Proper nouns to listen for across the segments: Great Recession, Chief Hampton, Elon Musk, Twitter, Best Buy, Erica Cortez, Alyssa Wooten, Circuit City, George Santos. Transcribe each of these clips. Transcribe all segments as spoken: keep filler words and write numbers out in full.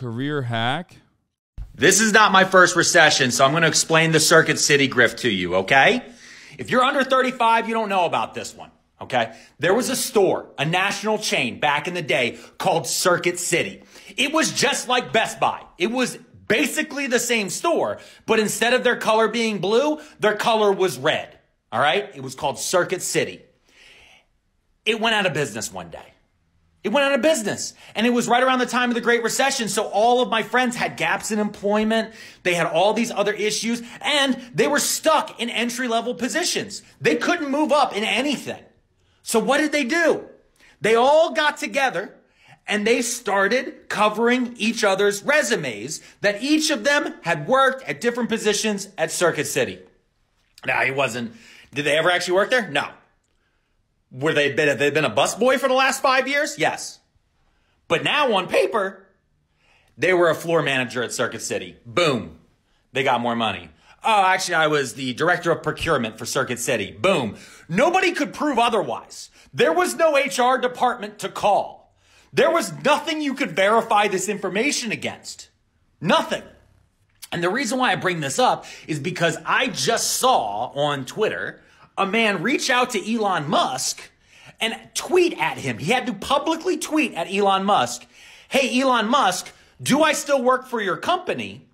Career hack? This is not my first recession, so I'm going to explain the Circuit City grift to you, okay? If you're under thirty-five, you don't know about this one, okay? There was a store, a national chain back in the day called Circuit City. It was just like Best Buy. It was basically the same store, but instead of their color being blue, their color was red, all right? It was called Circuit City. It went out of business one day. It went out of business, and it was right around the time of the Great Recession, so all of my friends had gaps in employment, they had all these other issues, and they were stuck in entry-level positions. They couldn't move up in anything. So what did they do? They all got together, and they started covering each other's resumes that each of them had worked at different positions at Circuit City. Now, he wasn't, did they ever actually work there? No. Were they been, have they been a busboy for the last five years? Yes. But now on paper, they were a floor manager at Circuit City. Boom. They got more money. Oh, actually, I was the director of procurement for Circuit City. Boom. Nobody could prove otherwise. There was no H R department to call. There was nothing you could verify this information against. Nothing. And the reason why I bring this up is because I just saw on Twitter a man reach out to Elon Musk and tweet at him. He had to publicly tweet at Elon Musk. Hey, Elon Musk, do I still work for your company?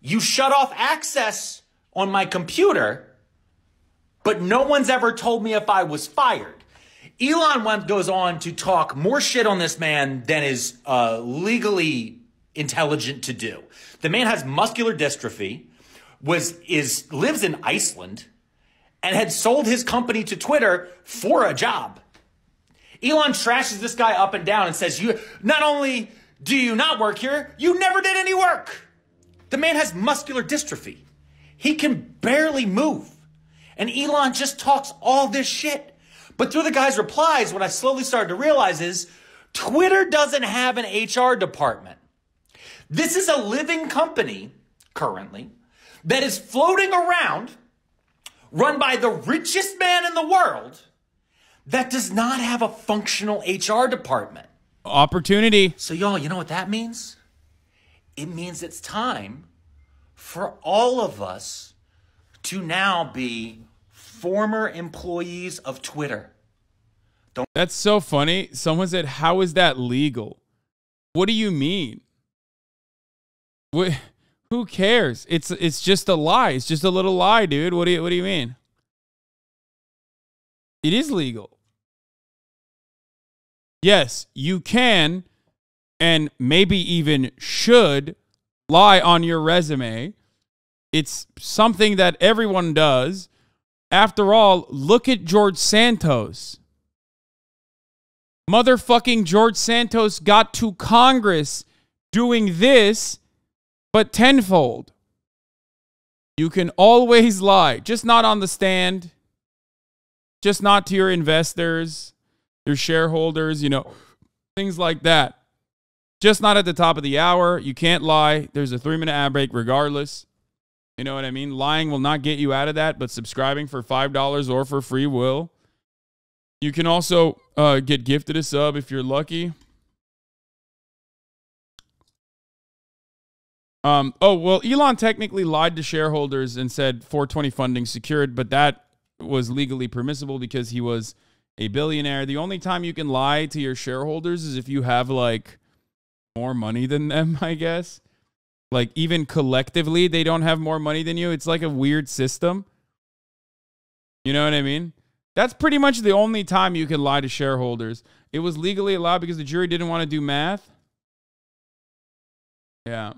You shut off access on my computer, but no one's ever told me if I was fired. Elon goes on to talk more shit on this man than is uh, legally intelligent to do. The man has muscular dystrophy, was, is, lives in Iceland, and had sold his company to Twitter for a job. Elon trashes this guy up and down and says, "You not only do you not work here, you never did any work." The man has muscular dystrophy. He can barely move. And Elon just talks all this shit. But through the guy's replies, what I slowly started to realize is Twitter doesn't have an H R department. This is a living company currently that is floating around, run by the richest man in the world, that does not have a functional H R department. Opportunity. So y'all, you know what that means? It means it's time for all of us to now be former employees of Twitter. Don't That's so funny. Someone said, how is that legal? What do you mean? What? Who cares? It's it's just a lie. It's just a little lie, dude. What do you what do you mean? It is legal. Yes, you can and maybe even should lie on your resume. It's something that everyone does. After all, look at George Santos. Motherfucking George Santos got to Congress doing this. But tenfold. You can always lie. Just not on the stand. Just not to your investors, your shareholders, you know, things like that. Just not at the top of the hour. You can't lie. There's a three-minute ad break regardless. You know what I mean? Lying will not get you out of that, but subscribing for five dollars or for free will. You can also uh, get gifted a sub if you're lucky. Um, oh, well, Elon technically lied to shareholders and said four twenty funding secured, but that was legally permissible because he was a billionaire. The only time you can lie to your shareholders is if you have, like, more money than them, I guess. Like, even collectively, they don't have more money than you. It's like a weird system. You know what I mean? That's pretty much the only time you can lie to shareholders. It was legally allowed because the jury didn't want to do math. Yeah.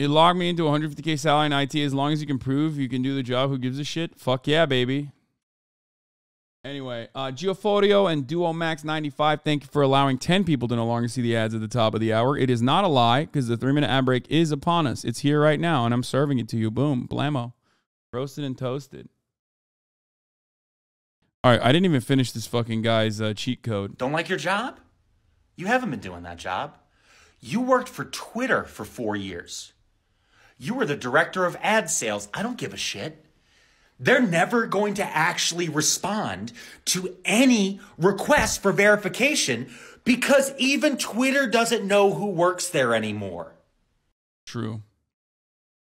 You log me into one hundred fifty K salary in I T. As long as you can prove you can do the job, who gives a shit? Fuck yeah, baby. Anyway, uh, Geoforio and Duomax ninety-five, thank you for allowing ten people to no longer see the ads at the top of the hour. It is not a lie because the three-minute ad break is upon us. It's here right now, and I'm serving it to you. Boom. Blammo. Roasted and toasted. All right, I didn't even finish this fucking guy's uh, cheat code. Don't like your job? You haven't been doing that job. You worked for Twitter for four years. You were the director of ad sales. I don't give a shit. They're never going to actually respond to any request for verification because even Twitter doesn't know who works there anymore. True.